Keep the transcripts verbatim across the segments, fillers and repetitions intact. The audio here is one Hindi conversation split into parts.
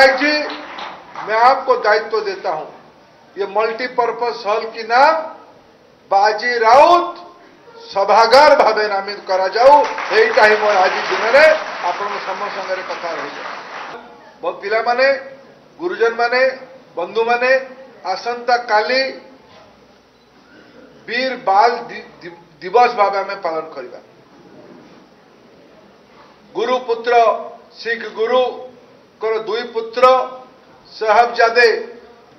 जी, मैं आपको दायित्व देता हूं, ये मल्टीपर्पज हॉल की नाम बाजी राउत सभागार भावे नामित करा जाऊ। यही मोर आज दिन में आप समस्त कथा रही। पिला माने, गुरुजन माने, बंधु माने, आसंता काली वीर बाल दिवस भाव आम पालन करवा। गुरु पुत्र सिख गुरु दुई पुत्र सहबजादे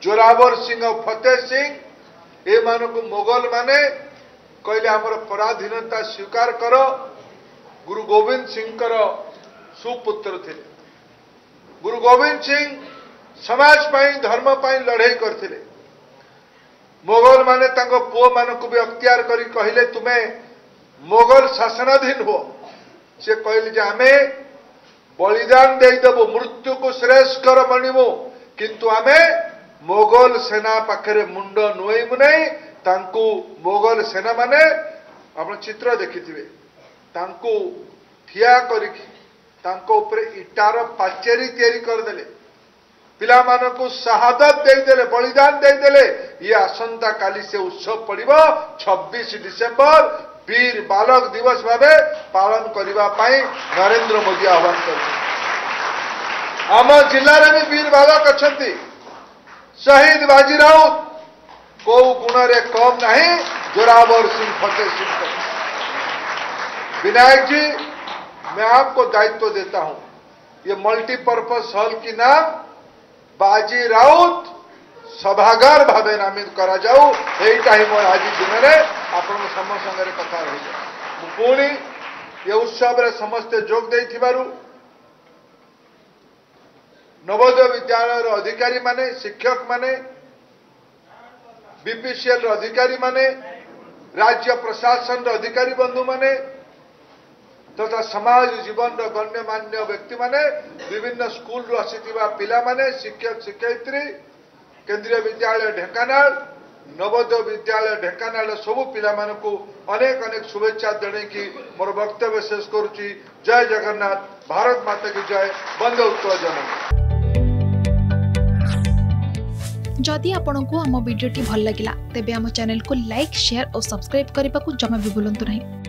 जोरावर सिंह और फतेह सिंह ए मानक मोगल माने कहले आमर पराधीनता स्वीकार कर। गुरु गोविंद सिंह सुपुत्र थे। गुरु गोविंद सिंह समाज पाई धर्म पाई लड़ाई करथिले। मोगल माने तांको पुओ मानक भी अख्तियार करी कहले तुमे मोगल शासनाधीन हो। से कहले जे आमे बलिदान देदेबू, मृत्यु को श्रेष्ठ कर मानबू, किंतु आमे मोगल सेना पाखे मुंड नुएबू नहीं। तांकू मोगल सेना माने आप चित्र देखिथिबे, तांकू ठिया करिकि तांको उपरे इटार पाचेरी तैयारी करदेले, पिला मानकू शहादत देदेले, बलिदान देदेले। ये आसंता काली से उत्सव पड़िबो छब्बीस डिसेम्बर वीर बालक दिवस भाव पालन करने नरेंद्र मोदी आह्वान कर। आम जिले में वीर बालक अच्छा शहीद बाजी राउत कौ गुण रे कम नहीं जोरावर सिंह फतेह सिंह। विनायक जी, मैं आपको दायित्व देता हूं, ये मल्टीपर्पज हॉल की नाम बाजी राउत सभागार भाव नामित करा जाऊ। यही मोर आज दिन में आप समस्त कथा रही। पुणी ये उत्सव समस्ते जोग दे नवोदय विद्यालय अधिकारी माने, शिक्षक माने, बीपीसीएल अधिकारी माने, राज्य प्रशासन अधिकारी बंधु माने तथा समाज जीवन गण्यमान्य व्यक्ति माने, विभिन्न स्कूल आसीथिबा पिला माने, शिक्षक शिक्षयित्री, केंद्रीय विद्यालय ढेंकानाल, नवोदय विद्यालय ढेंकानाल सबू पिलामानकु अनेक अनेक शुभेच्छा देने की मोर वक्तव्य शेष करुची। जय जगन्नाथ, भारत माता की जय, वंदे उत्कल। जदि आपंक आम भिडी भल लगा तेब आम चैनल को लाइक, शेयर और सब्सक्राइब करने को जमा भी भूलु नहीं।